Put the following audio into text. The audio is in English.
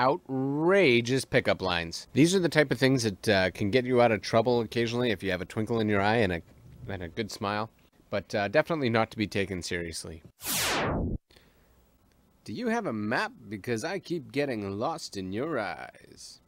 Outrageous pickup lines. These are the type of things that can get you out of trouble occasionally if you have a twinkle in your eye and a good smile, but definitely not to be taken seriously. Do you have a map? Because I keep getting lost in your eyes.